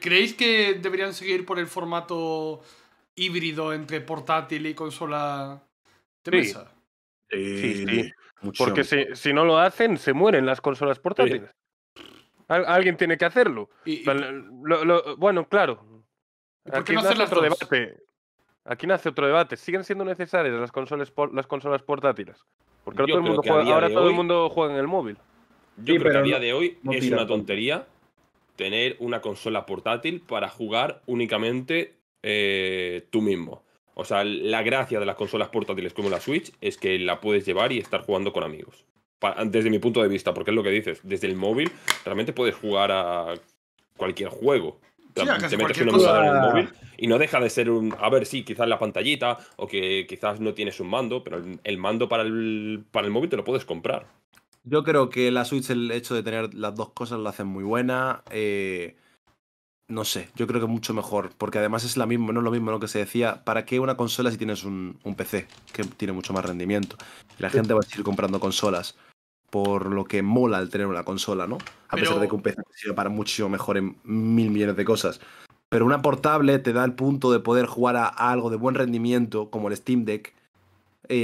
¿Creéis que deberían seguir por el formato híbrido entre portátil y consola de mesa? Sí, sí. Porque si no lo hacen, se mueren las consolas portátiles. Alguien tiene que hacerlo. Bueno, claro. ¿Por qué no hacer otro debate? Aquí nace otro debate. ¿Siguen siendo necesarias las consolas portátiles? Porque ahora todo el mundo juega en el móvil. Yo creo que a día de hoy es una tontería tener una consola portátil para jugar únicamente tú mismo. O sea, la gracia de las consolas portátiles como la Switch es que la puedes llevar y estar jugando con amigos. Desde mi punto de vista, porque es lo que dices. Desde el móvil realmente puedes jugar a cualquier juego. Sí, te metes una cosa en el móvil y no deja de ser un... A ver, sí, quizás la pantallita o que quizás no tienes un mando, pero el mando para el móvil te lo puedes comprar. Yo creo que la Switch, el hecho de tener las dos cosas, la hacen muy buena. No sé, yo creo que mucho mejor, porque además es la misma, no es lo mismo lo que se decía. ¿Para qué una consola si tienes un PC que tiene mucho más rendimiento? La gente va a seguir comprando consolas por lo que mola el tener una consola, ¿no? A pesar de que un PC sirve para mucho mejor en 1000 millones de cosas. Pero una portable te da el punto de poder jugar a algo de buen rendimiento, como el Steam Deck,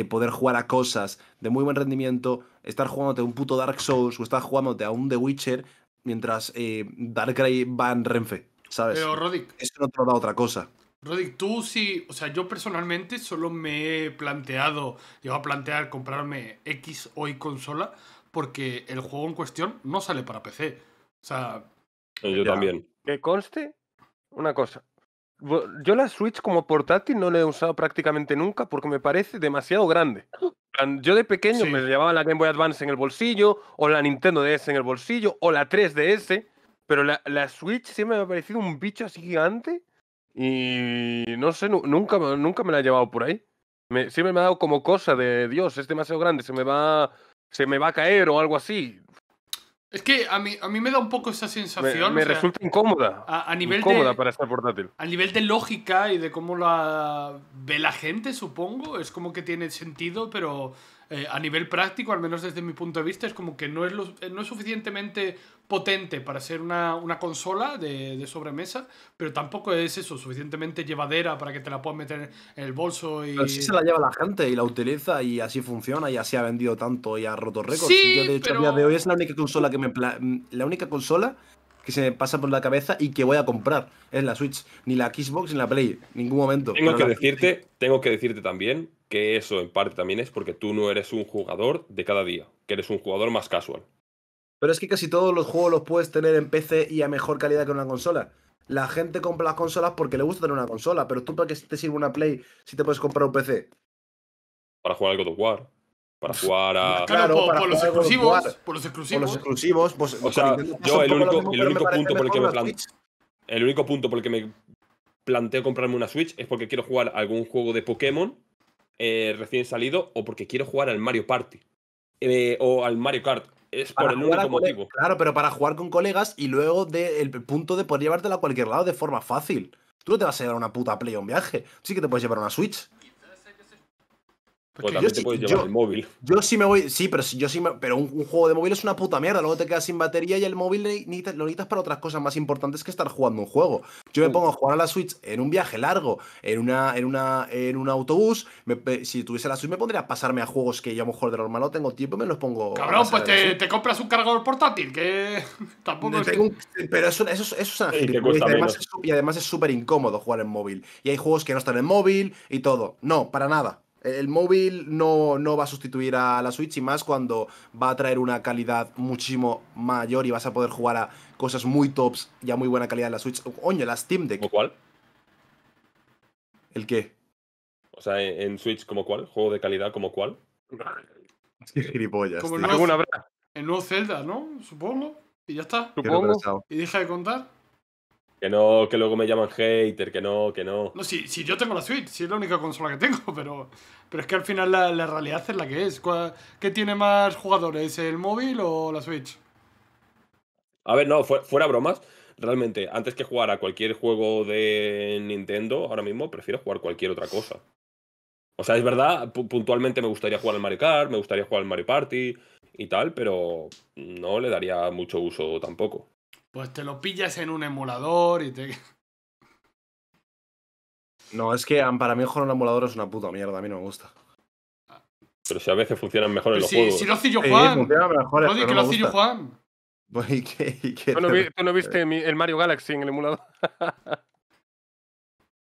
poder jugar a cosas de muy buen rendimiento, estar jugándote a un puto Dark Souls o estar jugándote a un The Witcher mientras Darkrai va en Renfe, ¿sabes? Pero, Rodik... Eso no te lo da otra cosa. Rodik, tú sí... O sea, yo personalmente solo me he planteado... Llevo a plantear comprarme X o Y consola porque el juego en cuestión no sale para PC. O sea... Yo también. Que conste una cosa. Yo la Switch como portátil no la he usado prácticamente nunca porque me parece demasiado grande. Yo de pequeño me llevaba la Game Boy Advance en el bolsillo, o la Nintendo DS en el bolsillo, o la 3DS, pero la Switch siempre me ha parecido un bicho así gigante y no sé, nunca me la he llevado por ahí. Siempre me ha dado como cosa de, Dios, es demasiado grande, se me va a caer o algo así. Es que a mí me da un poco esa sensación. Me resulta incómoda. Incómoda para estar portátil. A nivel de lógica y de cómo la ve la gente, supongo, es como que tiene sentido, pero a nivel práctico, al menos desde mi punto de vista, es como que no es suficientemente potente para ser una consola de sobremesa, pero tampoco es eso, suficientemente llevadera para que te la puedas meter en el bolso. Y... Pero sí se la lleva la gente y la utiliza y así funciona y así ha vendido tanto y ha roto récords. Sí, yo de hecho a día de hoy es la única consola que se me pasa por la cabeza y que voy a comprar es la Switch, ni la Xbox ni la Play, en ningún momento. Tengo que decirte también que eso en parte también es porque tú no eres un jugador de cada día, que eres un jugador más casual. Pero es que casi todos los juegos los puedes tener en PC y a mejor calidad que en una consola. La gente compra las consolas porque le gusta tener una consola, pero ¿tú para qué te sirve una Play si te puedes comprar un PC? Para jugar al God of War. Para jugar a... Claro, para jugar por los exclusivos. Pues, o sea, yo el único punto por el que me planteo comprarme una Switch es porque quiero jugar algún juego de Pokémon recién salido o porque quiero jugar al Mario Party o al Mario Kart. Es por el único motivo. Claro, pero para jugar con colegas y luego el punto de poder llevártela a cualquier lado de forma fácil. Tú no te vas a llevar una puta Play a un viaje. Sí que te puedes llevar una Switch. Porque pues también te puedes llevar el móvil. Yo sí me voy... Sí, pero un juego de móvil es una puta mierda. Luego te quedas sin batería y el móvil lo necesitas para otras cosas más importantes que estar jugando un juego. Yo me pongo a jugar a la Switch en un viaje largo, en un autobús. Si tuviese la Switch me pondría a pasarme a juegos que yo a lo mejor de normal no tengo tiempo y me los pongo... Cabrón, pues te compras un cargador portátil, que tampoco... Pero eso es y además es súper incómodo jugar en móvil. Y hay juegos que no están en móvil y todo. No, para nada. El móvil no va a sustituir a la Switch y más cuando va a traer una calidad muchísimo mayor y vas a poder jugar a cosas muy tops y a muy buena calidad en la Switch. Coño, la Steam Deck. ¿Como cuál? ¿El qué? O sea, en Switch, ¿como cuál? ¿Juego de calidad como cuál? Es que gilipollas. Como el nuevo Zelda, ¿no? Supongo. Y ya está. Supongo. Y deja de contar. Que no, que luego me llaman hater, que no. No, si yo tengo la Switch, si es la única consola que tengo, pero es que al final la realidad es la que es. ¿Qué tiene más jugadores, el móvil o la Switch? A ver, no, fuera bromas, realmente, antes que jugar a cualquier juego de Nintendo, ahora mismo prefiero jugar cualquier otra cosa. O sea, es verdad, puntualmente me gustaría jugar al Mario Kart, me gustaría jugar al Mario Party y tal, pero no le daría mucho uso tampoco. pues te lo pillas en un emulador y te... No, es que para mí jugar un emulador es una puta mierda, a mí no me gusta. Pero si a veces funcionan mejor en los juegos. Si lo hace yo, Juan. Rodik, que lo hace yo, Juan. ¿Tú no viste el Mario Galaxy en el emulador?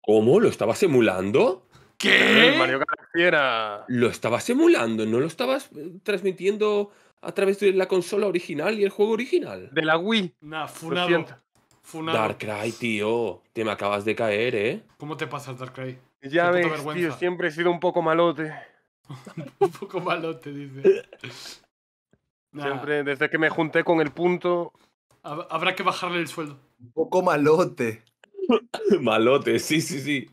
¿Cómo? ¿Lo estabas emulando? ¿Qué? El Mario Galaxy era... ¿Lo estabas emulando? ¿No lo estabas transmitiendo a través de la consola original y el juego original? De la Wii. Nah, funado. Funado. Darkrai, tío. Te me acabas de caer, ¿eh? ¿Cómo te pasas, Darkrai? Ya ves, tío, siempre he sido un poco malote. Un poco malote, dice. Siempre, desde que me junté con el punto... Habrá que bajarle el sueldo. Un poco malote. Malote, sí, sí, sí.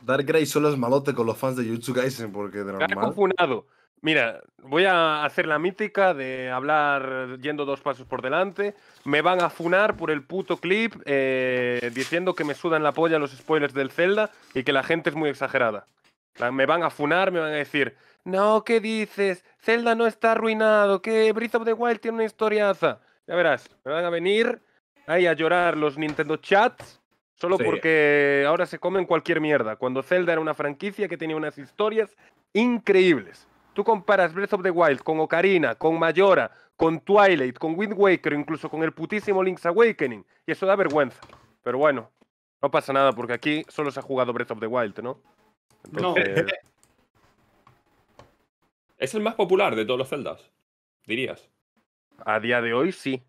Darkrai solo es malote con los fans de Jujutsu Kaisen, porque de normal... Caco funado. Mira, voy a hacer la mítica de hablar yendo dos pasos por delante. Me van a funar por el puto clip diciendo que me sudan la polla los spoilers del Zelda y que la gente es muy exagerada. Me van a funar, me van a decir: no, ¿qué dices? Zelda no está arruinado, que Breath of the Wild tiene una historiaza. Ya verás, me van a venir ahí a llorar los Nintendo chats solo porque ahora se comen cualquier mierda, cuando Zelda era una franquicia que tenía unas historias increíbles. Tú comparas Breath of the Wild con Ocarina, con Majora, con Twilight, con Wind Waker, incluso con el putísimo Link's Awakening, y eso da vergüenza. Pero bueno, no pasa nada porque aquí solo se ha jugado Breath of the Wild, ¿no? Entonces... No. Es el más popular de todos los Zeldas, dirías. A día de hoy, sí.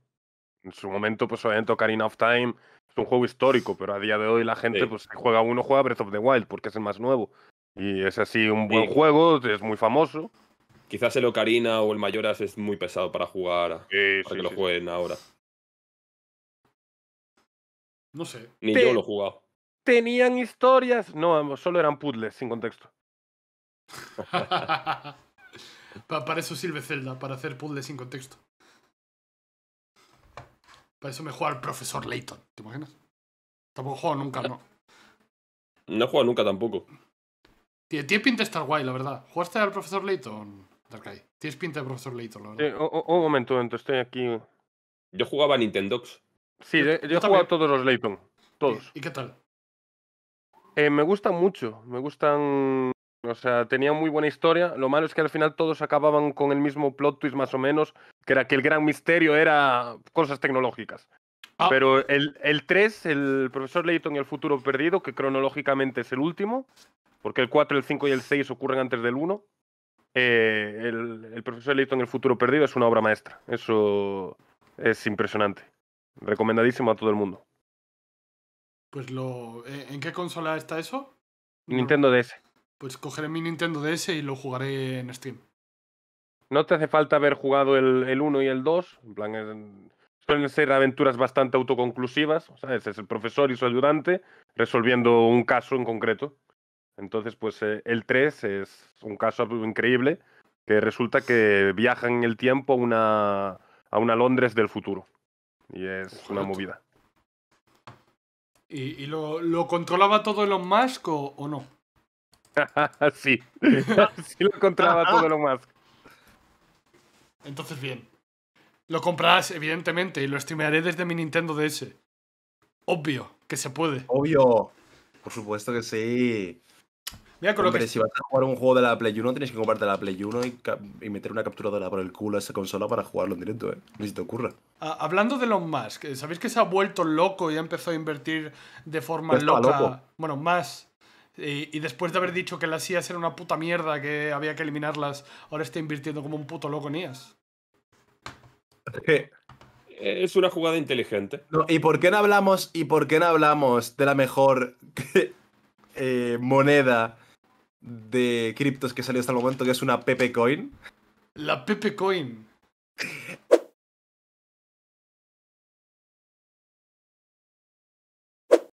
En su momento, pues obviamente Ocarina of Time es un juego histórico, pero a día de hoy la gente, pues si juega uno, juega Breath of the Wild, porque es el más nuevo. Y es así un buen juego, es muy famoso. Quizás el Ocarina o el Majora's es muy pesado para jugar, para que lo jueguen ahora. No sé. Ni yo lo he jugado. ¿Tenían historias? No, solo eran puzzles, sin contexto. Para eso sirve Zelda, para hacer puzzles sin contexto. Para eso me juega el Profesor Layton, ¿te imaginas? Tampoco he jugado nunca, ¿no? No he jugado nunca tampoco. Tiene pinta de estar guay, la verdad. ¿Jugaste al Profesor Layton, Darkrai? Tienes pinta de Profesor Layton, la verdad. Un momento, estoy aquí. Yo jugaba a Nintendogs. Sí, yo he jugado a todos los Layton. Todos. ¿Y qué tal? Me gustan mucho, me gustan... O sea, tenían muy buena historia. Lo malo es que al final todos acababan con el mismo plot twist más o menos, que era que el gran misterio era cosas tecnológicas. Ah. Pero el 3, el Profesor Layton y el Futuro Perdido, que cronológicamente es el último, porque el 4, el 5 y el 6 ocurren antes del 1, el Profesor Layton y el Futuro Perdido es una obra maestra. Eso es impresionante. Recomendadísimo a todo el mundo. Pues ¿en qué consola está eso? Nintendo DS. Pues cogeré mi Nintendo DS y lo jugaré en Steam. No te hace falta haber jugado el 1 y el 2. En plan, suelen ser aventuras bastante autoconclusivas. ¿Sabes? Es el profesor y su ayudante resolviendo un caso en concreto. Entonces, pues el 3 es un caso increíble, que resulta que viajan en el tiempo a una Londres del futuro. Y es una movida. ¿Y lo controlaba todo Elon Musk o no? Sí. Sí lo controlaba todo Elon Musk. Entonces, bien. Lo comprarás, evidentemente, y lo streamearé desde mi Nintendo DS. Obvio, que se puede. Obvio. Por supuesto que sí. Mira, con si vas a jugar un juego de la Play 1, tienes que comprarte la Play 1 y meter una capturadora por el culo a esa consola para jugarlo en directo, ¿eh? Ni se te ocurra. Hablando de Elon Musk, ¿sabéis que se ha vuelto loco y ha empezado a invertir de forma loca? Loco. Bueno, más. Y después de haber dicho que las IAs eran una puta mierda, que había que eliminarlas, ahora está invirtiendo como un puto loco en IAs. Es una jugada inteligente. No, ¿Y por qué no hablamos de la mejor moneda de criptos que salió hasta el momento, que es una Pepe Coin? La Pepe Coin.